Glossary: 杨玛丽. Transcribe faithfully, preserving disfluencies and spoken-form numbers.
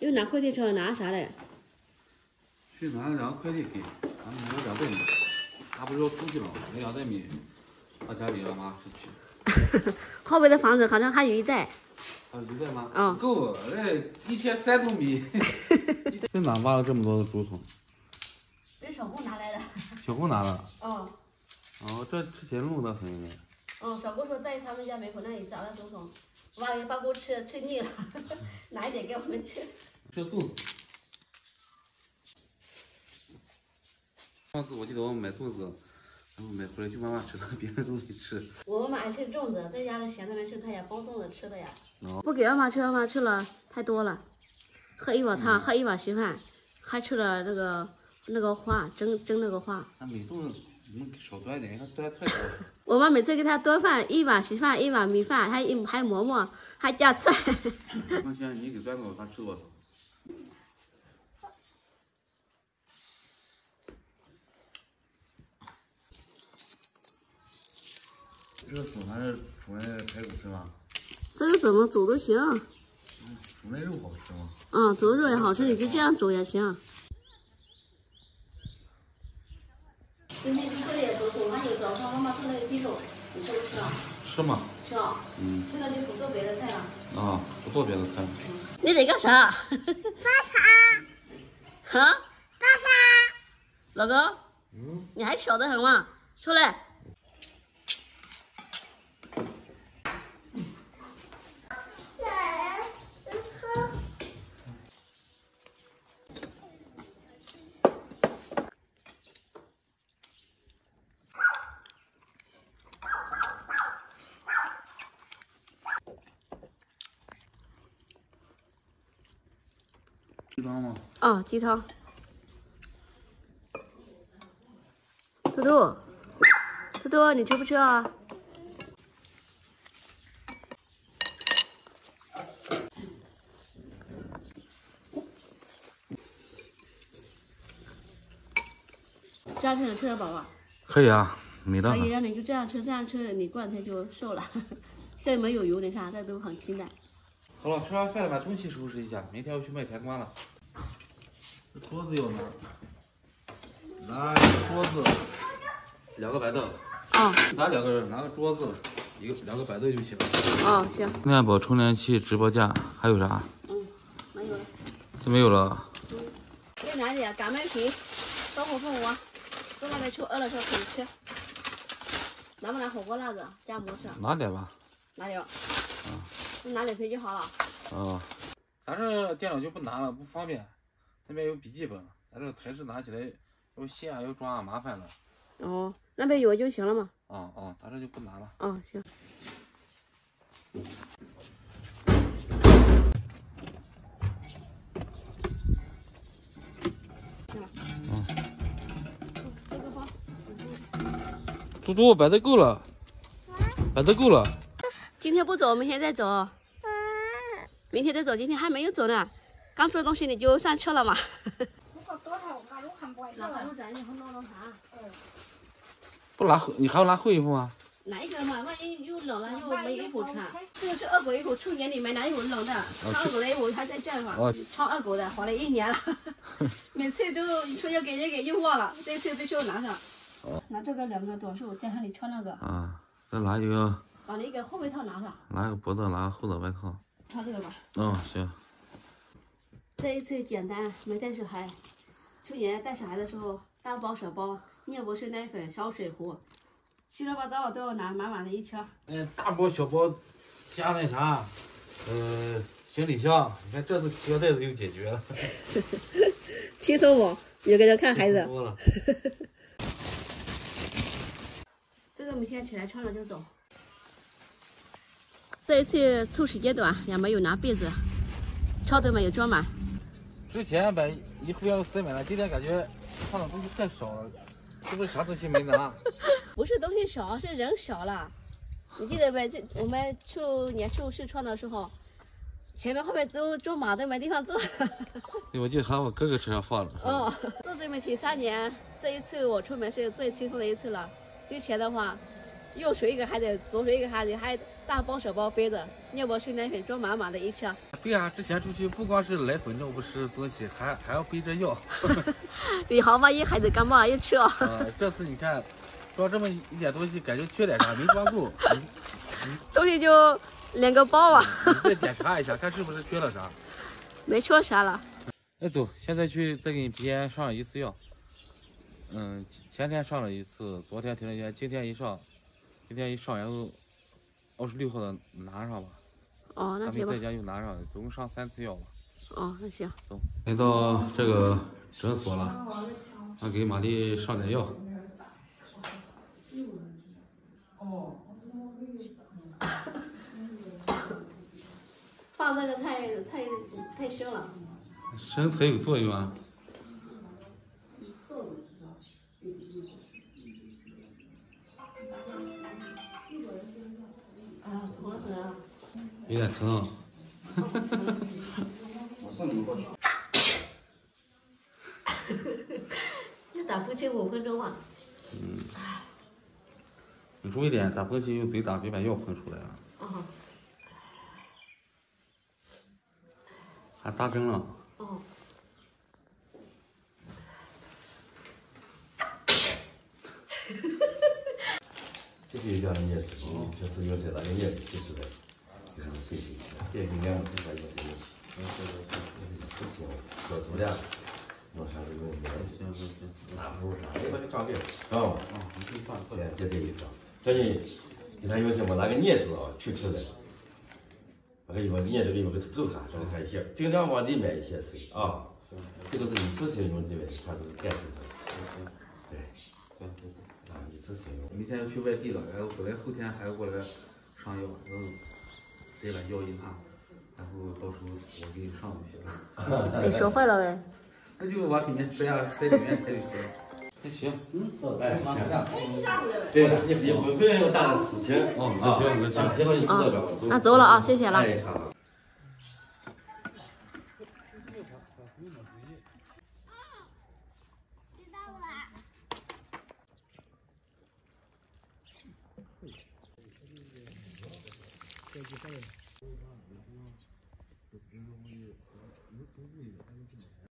因为拿快递车拿啥来？去拿两个快递给俺们拿两袋米，他不是要出去了吗？那两袋米，他家里让妈去取。后边的房子好像还有一袋。还有一袋吗？啊、哦，够了，那一天三桶米。在哪挖了这么多的竹筒？这小姑拿来的。小姑拿的。嗯。哦，这之前录的很。 嗯，小姑说在他们家门口那里找了粽粽，把把姑吃吃腻了，拿一点给我们吃。这粽子，上次我记得我买粽子，然后买回来就妈妈吃了，别人都没吃。我妈爱吃粽子，在家里闲着没事，她也包粽子吃的呀。哦、不给妈妈吃，妈妈吃了太多了，喝一碗汤，嗯、喝一碗稀饭，还吃了那个那个花，蒸蒸那个花。那每顿。 你少端点，他端太多了。我妈每次给他端饭，一碗稀饭，一碗米饭，还一还馍馍，还加菜。放心，你给端多少，他吃多少。这个煮还是煮那个排骨吃吗？这个怎么煮都行。嗯，煮那肉好吃吗？嗯，煮肉也好吃，你就这样煮也行。 今天吃了也多，我还有早上妈妈做那个鸡肉，你吃不吃啊？吃吗？吃啊。嗯。吃了就不做别的菜了。啊，不做别的菜。你得干啥？干啥？啊？干啥？老公。嗯。你还小得很嘛，出来。鸡汤吗？啊、哦，鸡汤。豆豆，豆豆，你吃不吃啊？这样吃能吃得饱吧？可以啊，没办法。可以，让你就这样吃，这样吃，你过两天就瘦了。这没有油，你看，这都很清淡。 好了，吃完饭了，把东西收拾一下。明天要去卖甜瓜了，这桌子要拿，拿桌子，两个摆凳。啊、哦，咱两个人拿个桌子，一个两个摆凳就行了。哦，行。那样宝充电器、直播架，还有啥？嗯，没有了。这没有了。嗯。再拿点擀面皮，包火凤窝，到外面去饿了时候可以吃。拿不拿火锅辣子加馍吃？拿点吧。拿点。 拿两瓶就好了。啊，咱这电脑就不拿了，不方便。那边有笔记本，咱这台式拿起来要卸啊，要装啊，麻烦了。哦，那边有就行了嘛。啊啊，咱这就不拿了。啊，行。嗯。嘟嘟，摆的够了，摆的够了。 今天不走，明天再走。明天再走，今天还没有走呢。刚做东西你就上车了嘛。不拿，你还要拿厚衣服吗？拿一个嘛，万一又冷了又没衣服穿。这个是二狗衣服，去年你没拿衣服冷的，穿二狗的衣服还在这儿嘛。穿二狗的活了一年了，每次都说要给人给又忘了，这次必须要拿上。拿这个两个短袖，加上你穿那个。啊，再拿一个。 把那个后外套拿上，拿个脖子，拿个后脑外套，穿这个吧。嗯、哦，行。这一次简单，没带小孩。去年带小孩的时候，大包小包，尿不湿、奶粉、烧水壶，七七八糟都要拿，满满的一车。嗯、哎，大包小包，加那啥，呃，行李箱。你看这次提个袋子就解决了，轻松不？有个人看孩子。多了。这个明天起来穿了就走。 这一次凑时间短，也没有拿被子，超都没有装满。之前买一副要塞满了，今天感觉放的东西太少了，是不是啥东西没拿？不是东西少，是人少了。你记得呗？这我们去年去试穿的时候，前面后面都坐满，都没地方坐了。我记得还我哥哥车上放了。哦，做自媒体三年，这一次我出门是最轻松的一次了。之前的话。右手一个孩子，左手一个孩子，还大包小包背着，要不生奶粉装满满的一车。对啊，之前出去不光是奶粉弄不湿东西，还还要背着药。宇航万一孩子感冒一吃啊。呃，这次你看，装这么一点东西，感觉缺点啥没抓住。嗯嗯、东西就两个包啊。再检查一下，看是不是缺了啥。没缺啥了。那走，现在去再给你编上一次药。嗯，前天上了一次，昨天停了药，今天一上，今天一上然后二十六号的拿上吧。哦，那行吧。咱们在家又拿上，总共上三次药吧。哦，那行。走，来到这个诊所了，那给玛丽上点药。放这个太太太生了。生才有作用啊。有点疼，我送你们过去。要打喷嚏五分钟啊。嗯。你注意点，打喷嚏用嘴打，别把药喷出来啊。哦。还扎针了。哦。这个药你也是，这次药材咱们也就是的。这个事情，这个两个地方也是，嗯，这个事情小度量，弄啥子问题？行行行，拿不住啥，你把这账给啊，啊，你去算算，这这一张，这你给他有什么拿个镊子啊去吃的，我跟你说镊子里有个肉哈，让他一些，尽量往里面一些水啊，这个是你自己用这边，他都是干什么的，对，对对对，啊，你自己用。明天要去外地了，然后回来后天还要过来上药，然后。这把药一拿，然后到时候我给你上就行了。你学会了呗？那就往里面塞呀，塞里面塞就行。那行，嗯，哎，行。对，你别不会有大的事情。哦，那行，那行，别把你知道了。那走了啊，谢谢了。哎，好。知道了。这就可以了。